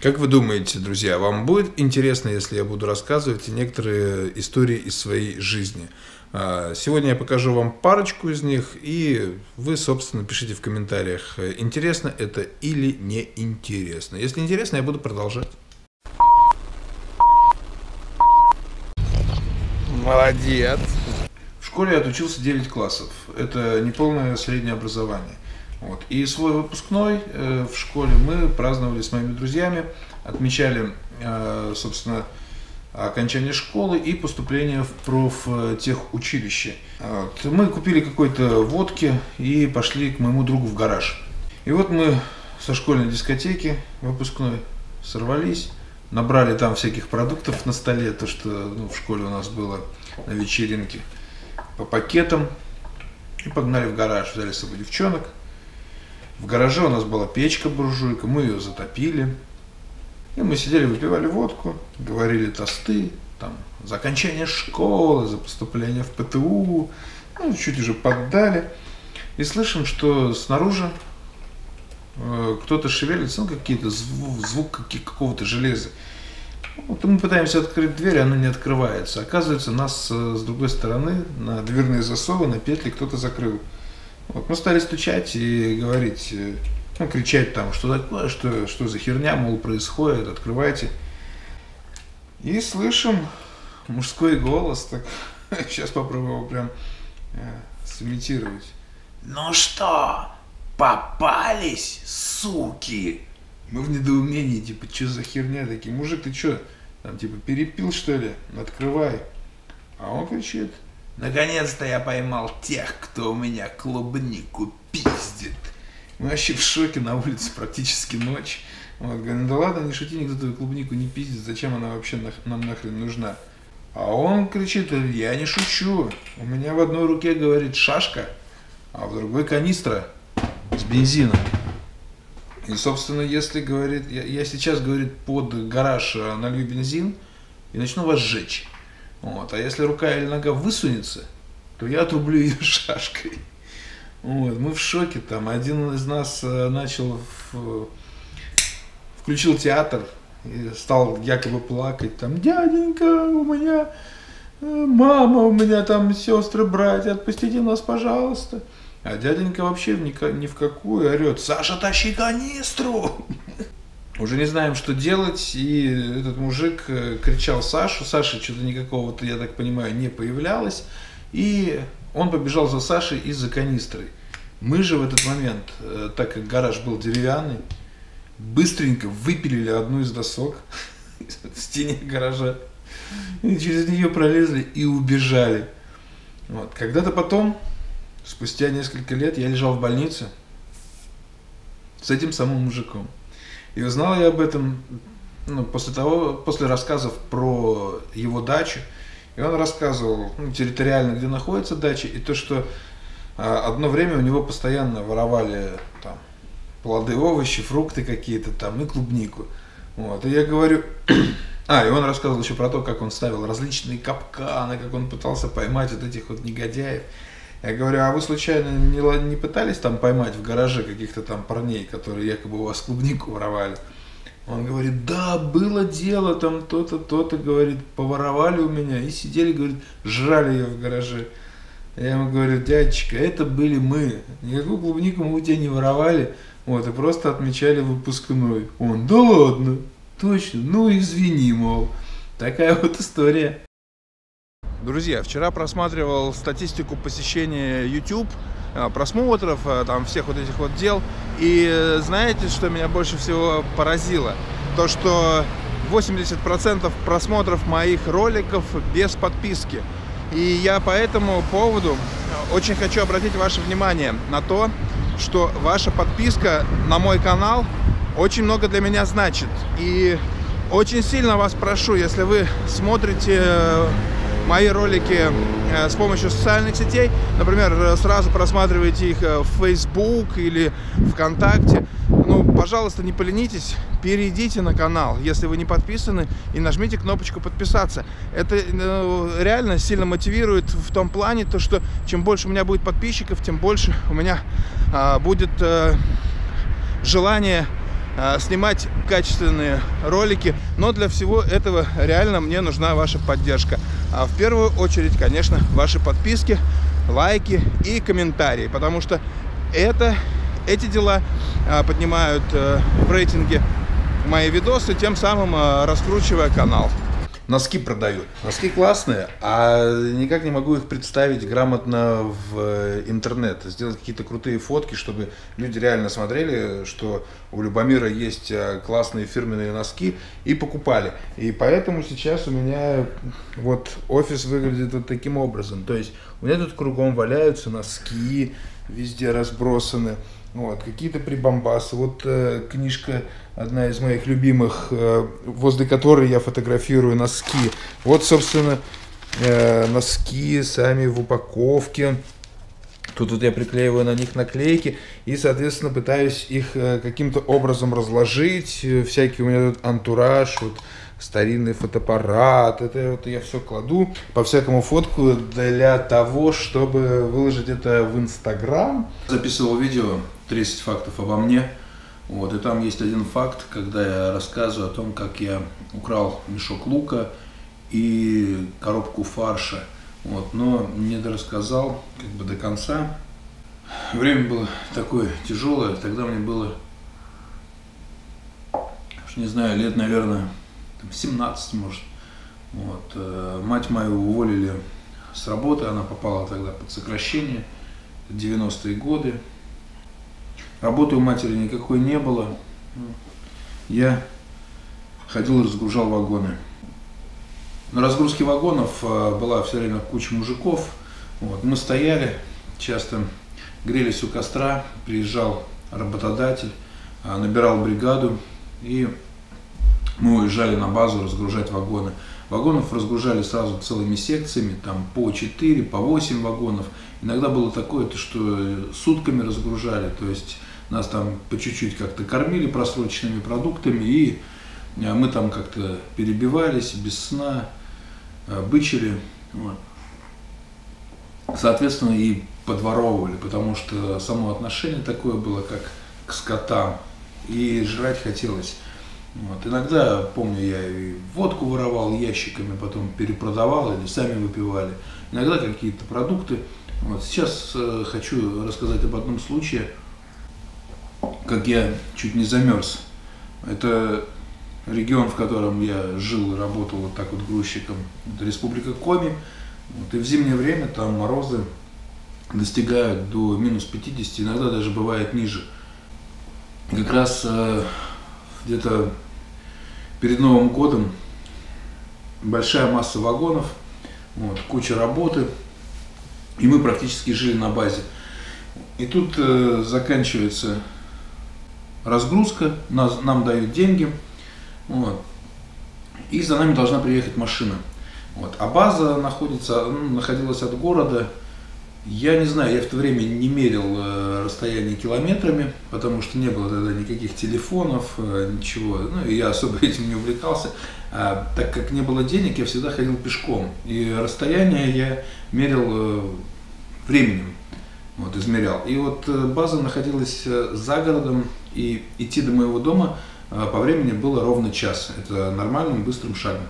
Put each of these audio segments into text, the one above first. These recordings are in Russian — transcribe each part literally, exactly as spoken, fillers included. Как вы думаете, друзья, вам будет интересно, если я буду рассказывать некоторые истории из своей жизни? Сегодня я покажу вам парочку из них, и вы, собственно, пишите в комментариях, интересно это или не интересно. Если интересно, я буду продолжать. Молодец! В школе я отучился девять классов. Это неполное среднее образование. Вот. И свой выпускной э, в школе мы праздновали с моими друзьями, отмечали, э, собственно, окончание школы и поступление в профтехучилище. Вот. Мы купили какой-то водки и пошли к моему другу в гараж. И вот мы со школьной дискотеки выпускной сорвались, набрали там всяких продуктов на столе, то, что ну, в школе у нас было на вечеринке, по пакетам, и погнали в гараж, взяли с собой девчонок. В гараже у нас была печка-буржуйка, мы ее затопили. И мы сидели, выпивали водку, говорили тосты, там, за окончание школы, за поступление в ПТУ. Ну, чуть уже поддали. И слышим, что снаружи э, кто-то шевелится, ну, какие-то звук, звук какого-то железа. Вот мы пытаемся открыть дверь, она не открывается. Оказывается, нас э, с другой стороны на дверные засовы, на петли кто-то закрыл. Вот, мы стали стучать и говорить, ну, кричать там, что такое, что, что за херня, мол, происходит, открывайте. И слышим мужской голос, так, сейчас попробую его прям э, сымитировать. Ну что, попались, суки? Мы в недоумении, типа, что за херня, такие, мужик, ты что, там, типа, перепил, что ли, открывай. А он кричит. Наконец-то я поймал тех, кто у меня клубнику пиздит. Мы вообще в шоке, на улице практически ночь. Вот, говорим, да ладно, не шути, никто твою клубнику не пиздит, зачем она вообще нам нахрен нужна? А он кричит, я не шучу, у меня в одной руке, говорит, шашка, а в другой канистра с бензином. И, собственно, если, говорит, я, я сейчас, говорит, под гараж налью бензин и начну вас сжечь. Вот. А если рука или нога высунется, то я отрублю ее шашкой. Вот. Мы в шоке. Там один из нас начал в... включил театр и стал якобы плакать. Там дяденька, у меня мама, у меня там сестры, братья, отпустите нас, пожалуйста. А дяденька вообще ни в какую орет. Саша, тащи канистру! Уже не знаем, что делать, и этот мужик кричал Сашу. Саши что-то никакого, я так понимаю, не появлялось. И он побежал за Сашей и за канистрой. Мы же в этот момент, так как гараж был деревянный, быстренько выпилили одну из досок в стене гаража. И через нее пролезли и убежали. Вот. Когда-то потом, спустя несколько лет, я лежал в больнице с этим самым мужиком. И узнал я об этом ну, после того, после рассказов про его дачу. И он рассказывал ну, территориально, где находится дача, и то, что а, одно время у него постоянно воровали там, плоды, овощи, фрукты какие-то там и клубнику. Вот. И я говорю... А, и он рассказывал еще про то, как он ставил различные капканы, как он пытался поймать вот этих вот негодяев. Я говорю, а вы случайно не, не пытались там поймать в гараже каких-то там парней, которые якобы у вас клубнику воровали? Он говорит, да, было дело, там то-то, то-то, говорит, поворовали у меня и сидели, говорит, жрали ее в гараже. Я ему говорю, дядечка, это были мы, никакую клубнику мы у тебя не воровали, вот, и просто отмечали выпускной. Он, да ладно, точно, ну извини, мол, такая вот история. Друзья, вчера просматривал статистику посещения YouTube, просмотров, там всех вот этих вот дел. И знаете, что меня больше всего поразило? То, что восемьдесят процентов просмотров моих роликов без подписки. И я по этому поводу очень хочу обратить ваше внимание на то, что ваша подписка на мой канал очень много для меня значит. И очень сильно вас прошу, если вы смотрите... мои ролики с помощью социальных сетей, например, сразу просматриваете их в Facebook или ВКонтакте, ну, пожалуйста, не поленитесь, перейдите на канал, если вы не подписаны, и нажмите кнопочку «Подписаться». Это реально сильно мотивирует в том плане, то, что чем больше у меня будет подписчиков, тем больше у меня будет желание снимать качественные ролики, но для всего этого реально мне нужна ваша поддержка. А в первую очередь, конечно, ваши подписки, лайки и комментарии, потому что это, эти дела поднимают в рейтинге мои видосы, тем самым раскручивая канал. Носки продают. Носки классные, а никак не могу их представить грамотно в интернет. Сделать какие-то крутые фотки, чтобы люди реально смотрели, что у Любомира есть классные фирменные носки и покупали. И поэтому сейчас у меня вот офис выглядит вот таким образом. То есть у меня тут кругом валяются носки, везде разбросаны. Вот, какие-то прибамбасы. Вот э, книжка, одна из моих любимых, э, возле которой я фотографирую носки. Вот, собственно, э, носки сами в упаковке. Тут вот я приклеиваю на них наклейки и, соответственно, пытаюсь их э, каким-то образом разложить. Всякий у меня тут антураж, вот, старинный фотоаппарат. Это вот я все кладу по всякому фотку для того, чтобы выложить это в Инстаграм. Записывал видео тридцать фактов обо мне. Вот, и там есть один факт, когда я рассказываю о том, как я украл мешок лука и коробку фарша. Вот, но не дорассказал как бы до конца. Время было такое тяжелое. Тогда мне было, уж не знаю, лет, наверное, семнадцать, может. Вот. Мать мою уволили с работы. Она попала тогда под сокращение. девяностые годы. Работы у матери никакой не было. Я ходил и разгружал вагоны. На разгрузке вагонов была все время куча мужиков. Вот. Мы стояли, часто грелись у костра. Приезжал работодатель, набирал бригаду. И мы уезжали на базу разгружать вагоны. Вагонов разгружали сразу целыми секциями, там по четыре, по восемь вагонов. Иногда было такое, то что сутками разгружали, то есть нас там по чуть-чуть как-то кормили просроченными продуктами, и мы там как-то перебивались, без сна, бычили. Вот. Соответственно, и подворовывали, потому что само отношение такое было, как к скотам, и жрать хотелось. Вот. Иногда, помню, я и водку воровал ящиками, потом перепродавал или сами выпивали. Иногда какие-то продукты. Вот. Сейчас э, хочу рассказать об одном случае, как я чуть не замерз. Это регион, в котором я жил и работал вот так вот грузчиком. Это республика Коми. Вот. И в зимнее время там морозы достигают до минус пятидесяти, иногда даже бывает ниже. И как раз... Э, где-то перед Новым годом большая масса вагонов, вот, куча работы, и мы практически жили на базе. И тут э, заканчивается разгрузка, нас, нам дают деньги, вот, и за нами должна приехать машина. Вот, а база находится, ну, находилась от города, я не знаю, я в то время не мерил э, расстояние километрами, потому что не было тогда никаких телефонов, э, ничего. Ну, и я особо этим не увлекался. А, так как не было денег, я всегда ходил пешком. И расстояние я мерил э, временем, вот, измерял. И вот э, база находилась э, за городом, и идти до моего дома э, по времени было ровно час. Это нормальным, быстрым шагом.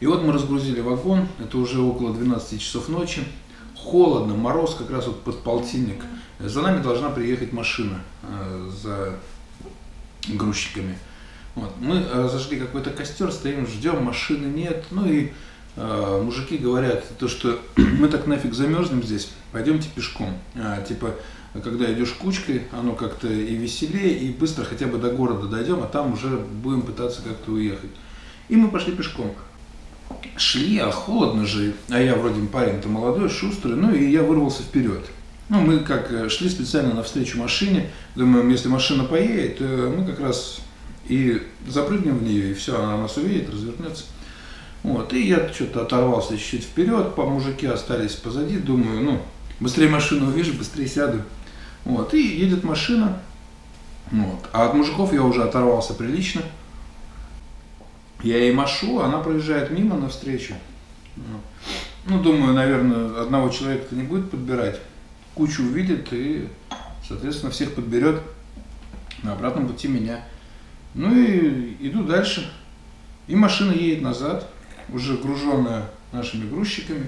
И вот мы разгрузили вагон, это уже около двенадцати часов ночи. Холодно, мороз как раз вот под полтинник. За нами должна приехать машина э, за грузчиками. Вот. Мы зажгли какой-то костер, стоим, ждем, машины нет. Ну и э, мужики говорят, то, что мы так нафиг замерзнем здесь, пойдемте пешком. А, типа, когда идешь кучкой, оно как-то и веселее, и быстро хотя бы до города дойдем, а там уже будем пытаться как-то уехать. И мы пошли пешком. Шли, а холодно же, а я вроде парень-то молодой, шустрый, ну и я вырвался вперед. Ну, мы как шли специально навстречу машине, думаем, если машина поедет, мы как раз и запрыгнем в нее, и все, она нас увидит, развернется. Вот, и я что-то оторвался чуть-чуть вперед, по мужики остались позади, думаю, ну, быстрее машину увижу, быстрее сяду. Вот, и едет машина, вот, а от мужиков я уже оторвался прилично. Я ей машу, она проезжает мимо навстречу. Ну, думаю, наверное, одного человека-то не будет подбирать. Кучу увидит и, соответственно, всех подберет. На обратном пути меня. Ну и иду дальше. И машина едет назад, уже груженная нашими грузчиками.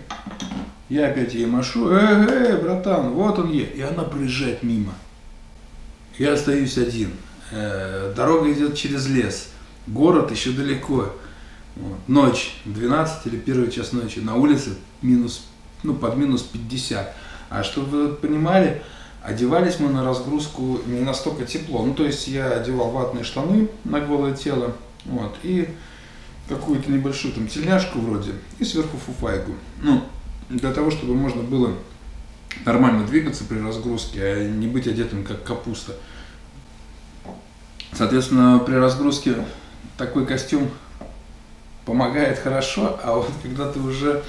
Я опять ей машу. Эй, эй, братан, вот он едет. И она проезжает мимо. Я остаюсь один. Дорога идет через лес. Город еще далеко. Ночь, двенадцать или первый час ночи. На улице минус, ну, под минус пятьдесят. А чтобы вы понимали, одевались мы на разгрузку не настолько тепло. Ну, то есть я одевал ватные штаны на голое тело. Вот, и какую-то небольшую там тельняшку вроде. И сверху фуфайку. Ну, для того, чтобы можно было нормально двигаться при разгрузке, а не быть одетым как капуста. Соответственно, при разгрузке такой костюм помогает хорошо, а вот когда ты уже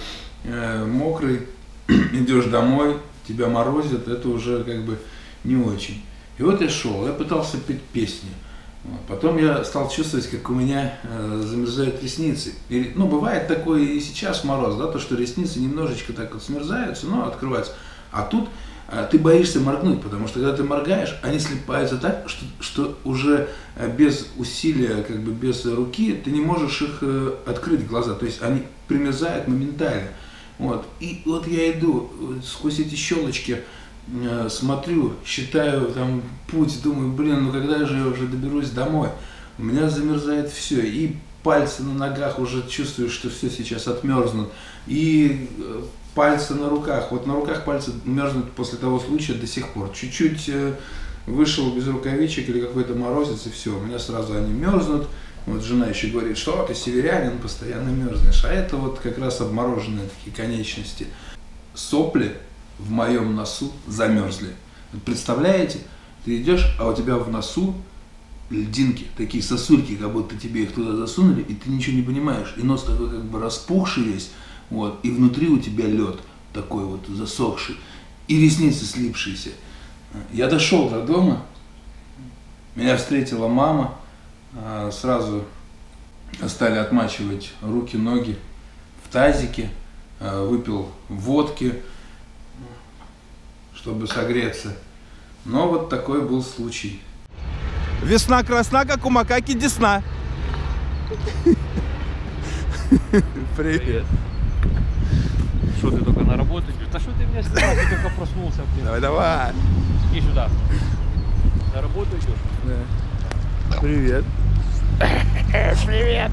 э, мокрый, идешь домой, тебя морозит, это уже как бы не очень. И вот я шел, я пытался петь песни. Потом я стал чувствовать, как у меня э, замерзают ресницы. И, ну, бывает такое и сейчас мороз, да, то, что ресницы немножечко так вот смерзаются, но открываются. А тут э, ты боишься моргнуть, потому что когда ты моргаешь, они слипаются так, что, что уже э, без усилия, как бы без руки, ты не можешь их э, открыть глаза. То есть они примерзают моментально. Вот. И вот я иду сквозь эти щелочки, смотрю, считаю там путь, думаю, блин, ну когда же я уже доберусь домой? У меня замерзает все, и пальцы на ногах уже чувствую, что все сейчас отмерзнут, и пальцы на руках, вот на руках пальцы мерзнут после того случая до сих пор, чуть-чуть вышел без рукавичек или какой-то морозец, и все, у меня сразу они мерзнут. Вот жена еще говорит, что ты северянин, постоянно мерзнешь, а это вот как раз обмороженные такие конечности, сопли в моем носу замерзли. Представляете, ты идешь, а у тебя в носу льдинки, такие сосульки, как будто тебе их туда засунули, и ты ничего не понимаешь, и нос такой как бы распухший весь, вот, и внутри у тебя лед такой вот засохший, и ресницы слипшиеся. Я дошел до дома, меня встретила мама, сразу стали отмачивать руки, ноги в тазике, выпил водки, чтобы согреться. Но вот такой был случай. Весна красна, как у макаки десна. Привет. Что ты только на работу? Да что ты меня снимал, ты только проснулся. Давай, давай. Иди сюда. На работу идешь? Да. Привет. Привет.